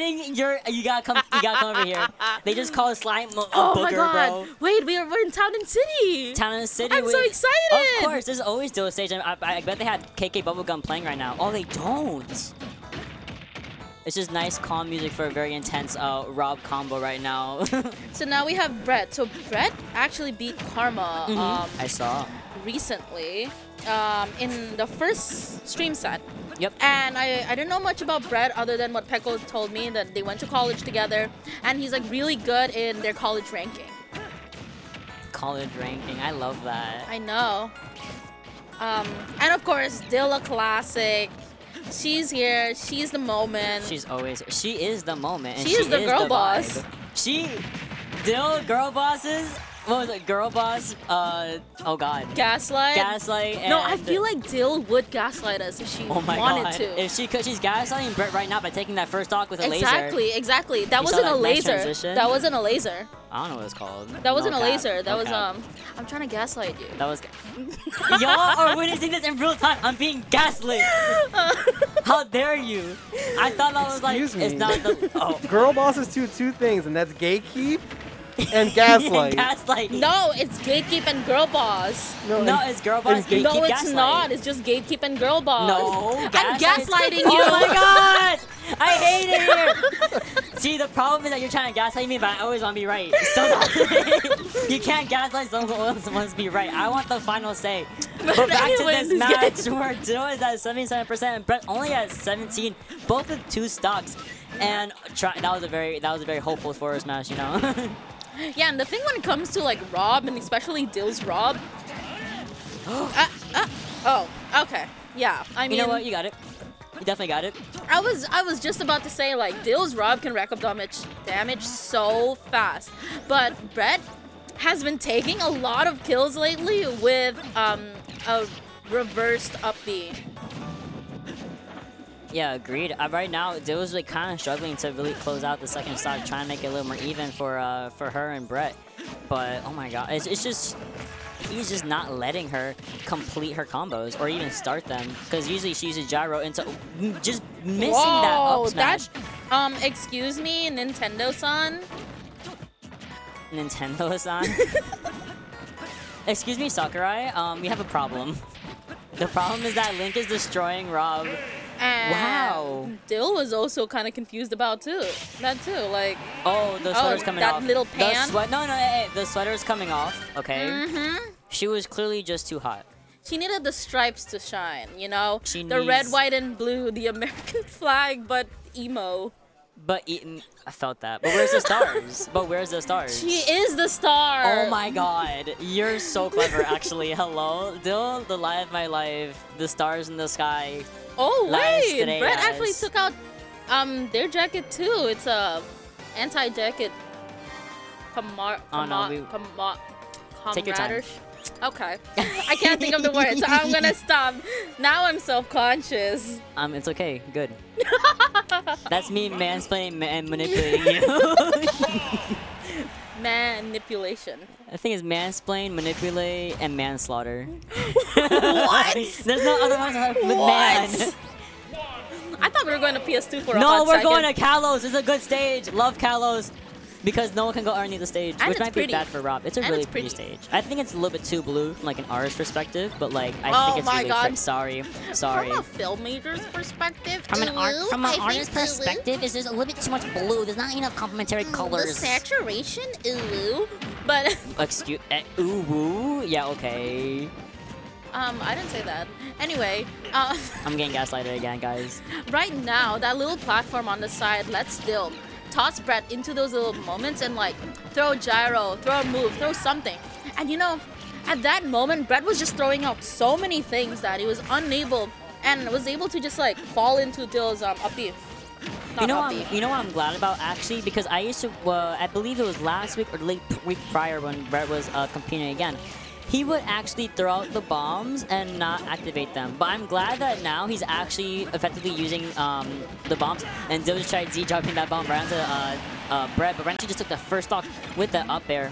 adding your. You gotta come over here. They just call Slime Bo a booger, bro. Wait, we're in Town and City. Town and City. I'm so excited. Of course, there's always Dilla Stage. I bet they had K.K. Bubblegum playing right now. Oh, they don't. It's just nice, calm music for a very intense Rob combo right now. So now we have Brett. So Brett actually beat Karma. I saw. Recently, in the first stream set. Yep. And I didn't know much about Brett other than what Peckles told me, that they went to college together, and he's like really good in their college ranking. College ranking, I love that. I know. And of course, Dilla Classic. She's here. She's the moment. She's always. She is the moment. And she is the girl boss. Dill girl bosses. What was it? Girl boss, oh god. Gaslight? Gaslight and... No, I feel like Dill would gaslight us if she wanted to. If she could, she's gaslighting Brett right now by taking that first stock with a laser. Exactly. That wasn't a laser. Transition? That wasn't a laser. I don't know what it's called. That wasn't a laser. That was, I'm trying to gaslight you. That was... Y'all are witnessing this in real time. I'm being gaslit. How dare you? I thought that was like... Excuse me. It's not the... Oh. Girl bosses do two things, and that's gatekeep. And gaslight. No, it's gatekeep and girl boss. No, it's girl boss. Gatekeep, no, it's gaslight. Not. It's just gatekeep and girl boss. No, I'm gaslighting you. Oh my god! I hate it here. See, the problem is that you're trying to gaslight me, but I always want to be right. So you can't gaslight someone else wants to be right. I want the final say. But back to this match where Dill is at 77% and Brett only at 17, both with two stocks, and that was a very hopeful forward smash, you know. Yeah, and the thing when it comes to like Rob, and especially Dill's Rob. Okay. Yeah, I mean. You know what? You got it. You definitely got it. I was just about to say like Dill's Rob can rack up damage so fast, but Brett has been taking a lot of kills lately with a reversed up B. Yeah, agreed. Right now, Dill was like kind of struggling to really close out the second stock, trying to make it a little more even for her and Brett. But oh my god, it's just he's just not letting her complete her combos or even start them, because usually she uses gyro into just missing that up smash. That, excuse me, Nintendo-san. Nintendo-san. Excuse me, Sakurai. We have a problem. The problem is that Link is destroying Rob. And wow. Dill was also kind of confused about that too. Like the sweater's coming off. That little pan. The sweater's coming off. Okay. She was clearly just too hot. She needed the stripes to shine, you know. The red, white, and blue, the American flag, but emo. I felt that. But where's the stars? She is the star. Oh my god. You're so clever, actually. Hello. Dill, the light of my life. The stars in the sky. Oh, wait. Brett actually took out their jacket, too. It's a anti-jacket. Take your time. Okay. I can't think of the word, so I'm going to stop. Now I'm self-conscious. It's okay. Good. That's me mansplaining and manipulating you. Manipulation. I think it's mansplain, manipulate, and manslaughter. What? There's no other ones with man. I thought we were going to PS2 for a hot second. No, we're going to Kalos. It's a good stage. Love Kalos. Because no one can go underneath the stage, and which might be bad for Rob. It's a really pretty stage. I think it's a little bit too blue from like an artist's perspective, but like I think it's really pretty. Sorry. From a filmmaker's perspective, from an artist's perspective, it's just a little bit too much blue. There's not enough complementary colors. The saturation, but excuse, yeah, okay. I didn't say that. Anyway, I'm getting gaslighted again, guys. Right now, that little platform on the side lets Dill toss Brett into those little moments and like throw gyro, throw a move, throw something. And you know, at that moment, Brett was just throwing out so many things that he was unable and was able to just like fall into Dill's up B. You know what I'm glad about actually, because I used to, I believe it was last week or late week prior when Brett was competing again. He would actually throw out the bombs and not activate them. But I'm glad that now he's actually effectively using the bombs. And Dill just tried Z-dropping that bomb right onto Brett. But Brett just took the first stock with the up air.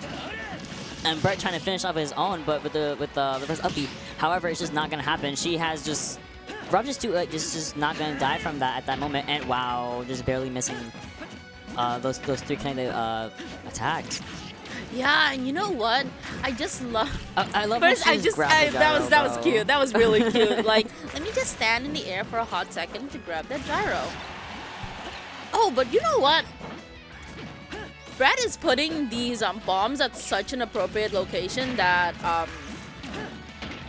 And Brett trying to finish off his own, but with the reverse up beat. However, it's just not going to happen. She has just... Rob just not going to die from that at that moment. And wow, just barely missing those three kind of attacks. Yeah, and you know what? I just love. I love. First, I just that was cute. That was really cute. Like, let me just stand in the air for a hot second to grab that gyro. Oh, but you know what? Brett is putting these bombs at such an appropriate location that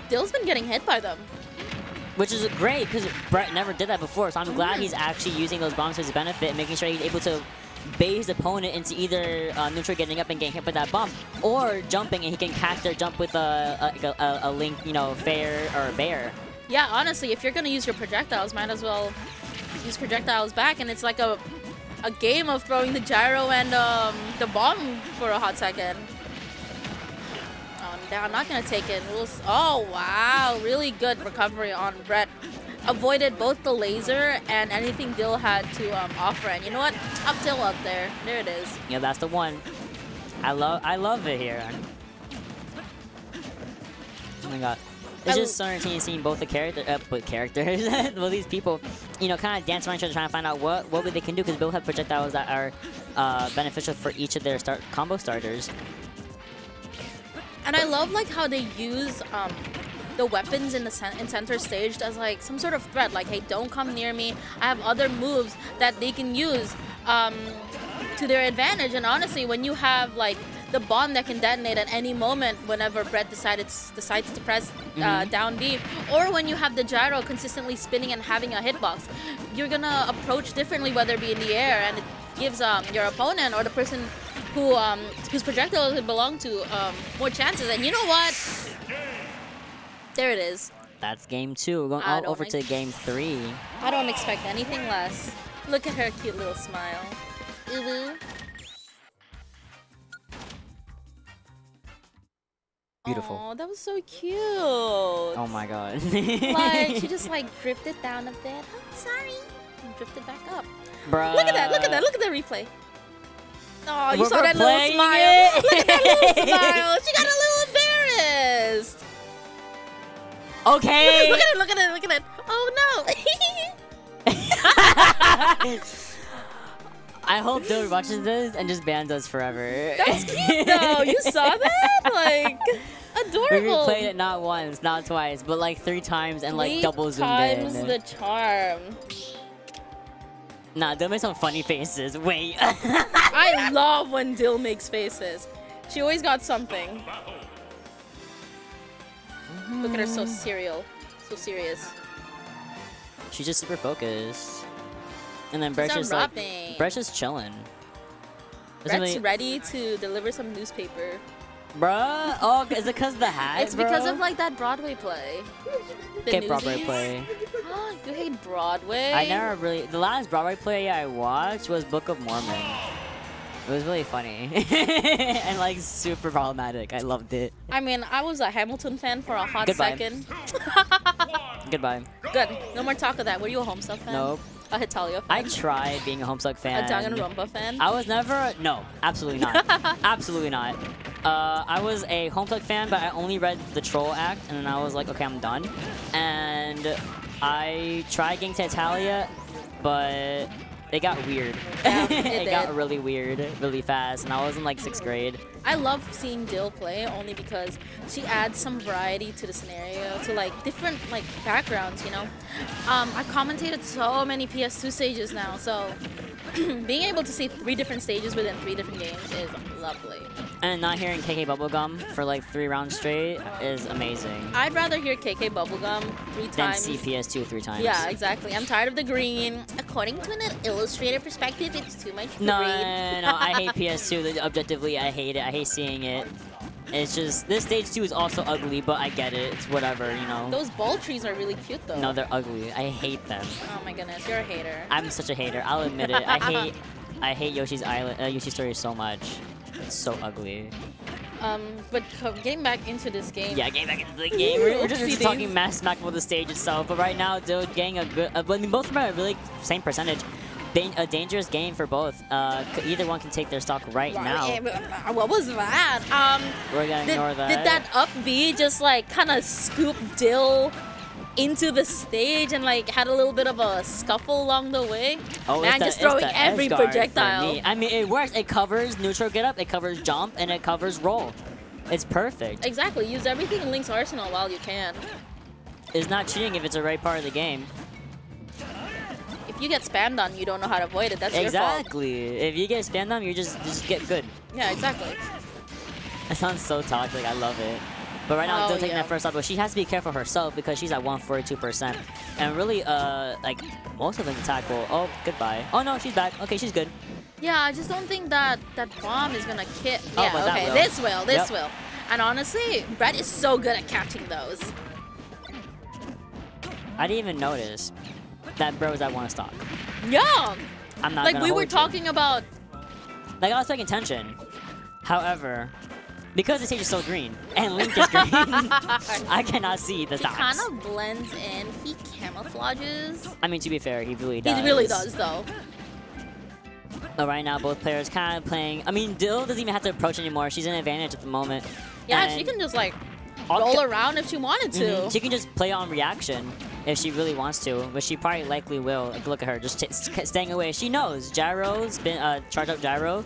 Dill's been getting hit by them. Which is great, because Brett never did that before, so I'm glad he's actually using those bombs to his benefit, making sure he's able to base the opponent into either neutral getting up and getting hit by that bomb, or jumping and he can catch their jump with a Link, you know, fair or bear. Yeah, honestly, if you're going to use your projectiles, might as well use projectiles back, and it's like a game of throwing the gyro and the bomb for a hot second. I'm not going to take it. Oh, wow. Really good recovery on Brett. Avoided both the laser and anything Dill had to offer. And you know what? Up Dill up there. There it is. Yeah, that's the one. I love it here. Oh, my God. It's just so entertaining seeing both the characters, both these people, you know, kind of dance around each other trying to find out what they can do, because they both have projectiles that are beneficial for each of their combo starters. And I love like how they use the weapons in the center stage as like some sort of threat. Like, hey, don't come near me. I have other moves that they can use to their advantage. And honestly, when you have like the bomb that can detonate at any moment, whenever Brett decides to press down B, or when you have the gyro consistently spinning and having a hitbox, you're gonna approach differently, whether it be in the air, and it gives your opponent or the person who whose projectile it belonged to more chances. And you know what? There it is. That's game 2. We're going all over to game 3. I don't expect anything less. Look at her cute little smile. Eevee. Beautiful. Oh, that was so cute. Oh my God. Like, she just like drifted down a bit. Oh, sorry. And drifted back up. Bruh. Look at that! Look at that! Look at the replay. Oh, you saw that little smile. Look at that little smile. She got a little embarrassed. Okay. Look at it. Look at it. Look at it. Look at it. Oh no. I hope Dill watches this and just bans us forever. That's cute though. You saw that? Like, adorable. We played it not once, not twice, but like 3 times and like double zoomed in. 3 times the charm. Nah, Dill makes some funny faces. Wait. I love when Dill makes faces. She always got something. Look at her, so serial. So serious. She's just super focused. And then Brett's just like, Brett's just chilling. Brett's ready to deliver some newspaper. Bruh? Oh, is it because of the hat? It's because of like that Broadway play. Okay, Broadway play. Oh, you hate Broadway? I never really. The last Broadway play I watched was Book of Mormon. It was really funny and like super problematic. I loved it. I mean, I was a Hamilton fan for a hot second. Goodbye. Good. No more talk of that. Were you a Homestuck fan? Nope. A Hetalia fan. I tried being a Homestuck fan. A Danganronpa fan. I was never. No, absolutely not. Absolutely not. I was a Homestuck fan, but I only read the Troll Act, and then I was like, okay, I'm done. And I tried getting to Hetalia, but it got weird. Yeah, it got really weird, really fast, and I was in like 6th grade. I love seeing Dill play only because she adds some variety to the scenario, to like different like backgrounds, you know. I commentated so many PS2 stages now, so being able to see 3 different stages within 3 different games is lovely. And not hearing K.K. Bubblegum for like 3 rounds straight is amazing. I'd rather hear K.K. Bubblegum 3 times. Than see PS2 3 times. Yeah, exactly. I'm tired of the green. According to an illustrator perspective, it's too much to read. No, I hate PS2. Objectively, I hate it. I hate seeing it. It's just, this stage 2 is also ugly, but I get it. It's whatever, you know. Those ball trees are really cute, though. No, they're ugly. I hate them. Oh my goodness, you're a hater. I'm such a hater. I'll admit it. I hate Yoshi's Island, Yoshi's Story so much. It's so ugly. But getting back into this game. Yeah, getting back into the game. We're just talking mass smack about the stage itself. But right now, dude, getting a good. I mean, both of them are really same percentage. A dangerous game for both. Either one can take their stock right now. What was that? We're gonna ignore that. Did that up B just like kind of scoop Dill into the stage and like had a little bit of a scuffle along the way. Oh, man, just throwing every projectile. Me. I mean, it works. It covers neutral get up, it covers jump, and it covers roll. It's perfect. Exactly. Use everything in Link's arsenal while you can. It's not cheating if it's a right part of the game. If you get spammed on, you don't know how to avoid it. That's your fault. Exactly. If you get spammed on, you just get good. Yeah, exactly. That sounds so toxic. I love it. But right now, I'm still taking that first off, but she has to be careful herself because she's at 142%. And really, like, most of them attack will. Oh, goodbye. Oh, no, she's back. Okay, she's good. Yeah, I just don't think that that bomb is going to kill. Oh, yeah, but okay, that will. This will. And honestly, Brett is so good at catching those. I didn't even notice that Brett was at 1 stock. Yeah. I'm not like, we were talking about... Like, I was paying attention. However... Because the stage is so green, and Link is green, I cannot see the stocks. He kind of blends in. He camouflages. I mean, to be fair, he really does. He really does, though. But right now, both players kind of playing. I mean, Dill doesn't even have to approach anymore. She's in advantage at the moment. Yeah, and she can just, like, roll around if she wanted to. Mm-hmm. She can just play on reaction if she really wants to, but she probably likely will. Like, look at her, just staying away. She knows. Gyro's been charge up gyro.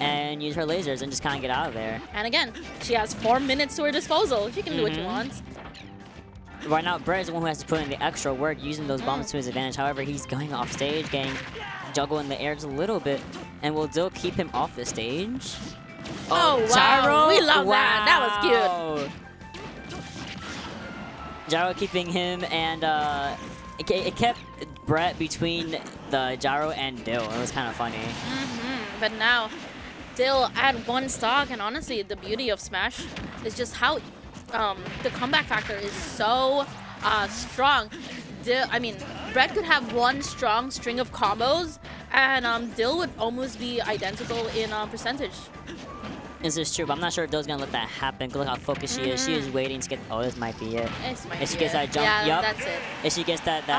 And use her lasers and just kind of get out of there. And again, she has 4 minutes to her disposal. She can do what she wants. Right now, Brett is the one who has to put in the extra work using those bombs to his advantage. However, he's going off stage, getting juggled in the air just a little bit. And will Dill keep him off the stage? Oh, wow. Gyro. We love that. That was cute. Gyro keeping him and it kept Brett between the gyro and Dill. It was kind of funny. But now... Still at 1 stock, and honestly, the beauty of Smash is just how the comeback factor is so strong. I mean, Brett could have one strong string of combos, and Dill would almost be identical in percentage. This is true, but I'm not sure if Dill's gonna let that happen. Look how focused she is. She is waiting to get. Oh, this might be it. If she gets that jump, yeah, that's it. If she gets that re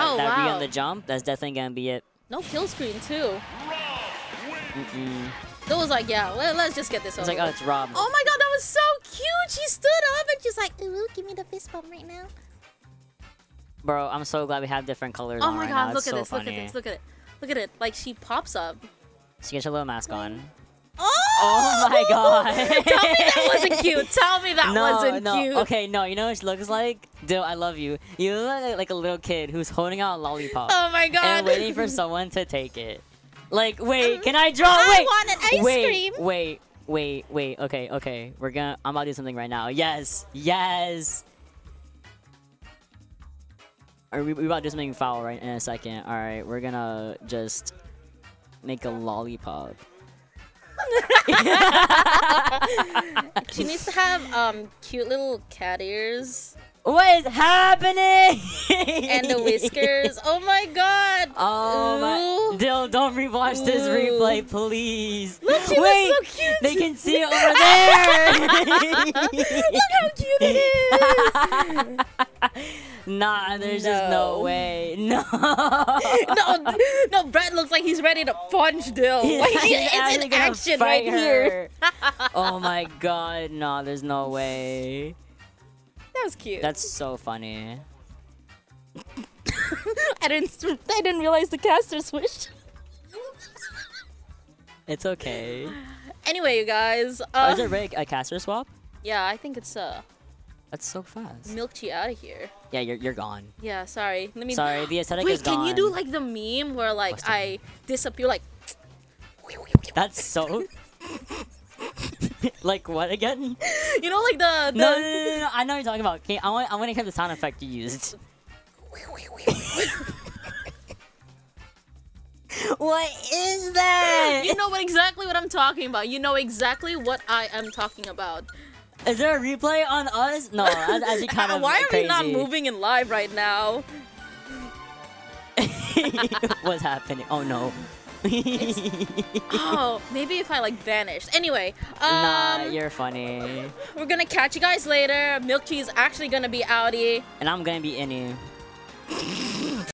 on the jump, that's definitely gonna be it. No kill screen too. It was like, yeah, let's just get this over. It's like, oh, it's Rob. Oh my god, that was so cute. She stood up and she's like, ooh, give me the fist bump right now. Bro, I'm so glad we have different colors on right now. Oh my god, look at this, look at this, look at it. Look at it, like she pops up. She gets her little mask on. Oh my god. Tell me that wasn't cute. Tell me that wasn't cute. Okay, no, you know what she looks like? Dill, I love you. You look like a little kid who's holding out a lollipop. Oh my god. And waiting for someone to take it. Like, wait, can I draw? I want an ice cream. Wait. Okay, okay. I'm about to do something right now. Yes, yes. Are we about to do something foul right in a second? All right, we're gonna just make a lollipop. She needs to have cute little cat ears. What is happening? And the whiskers. Oh my god. Oh my. Dill, don't rewatch this replay, please. Look, she looks so cute. They can see it over there. Look how cute it is. Nah, there's just no way. No. No, Brett looks like he's ready to punch Dill. It's in action right here. Oh my god. No, there's no way. That was cute. That's so funny. I didn't realize the caster switched. It's okay. Anyway, you guys. Is it really a caster swap? Yeah, I think it's that's so fast. Milkchie out of here. Yeah, you're gone. Yeah, sorry. Let me. Sorry, the aesthetic is gone. Wait, can you do like the meme where like I disappear like? That's so. Like what again? You know, like the no. I know what you're talking about. Okay, I want to hear the sound effect you used. What is that? You know exactly what I'm talking about. You know exactly what I am talking about. Is there a replay on us? No, that's actually kind of Why are we not moving in live right now? What's happening? Oh no. Oh, maybe if I like vanished. Anyway, nah, you're funny. We're gonna catch you guys later. Milkchie's actually gonna be Audi, and I'm gonna be Any.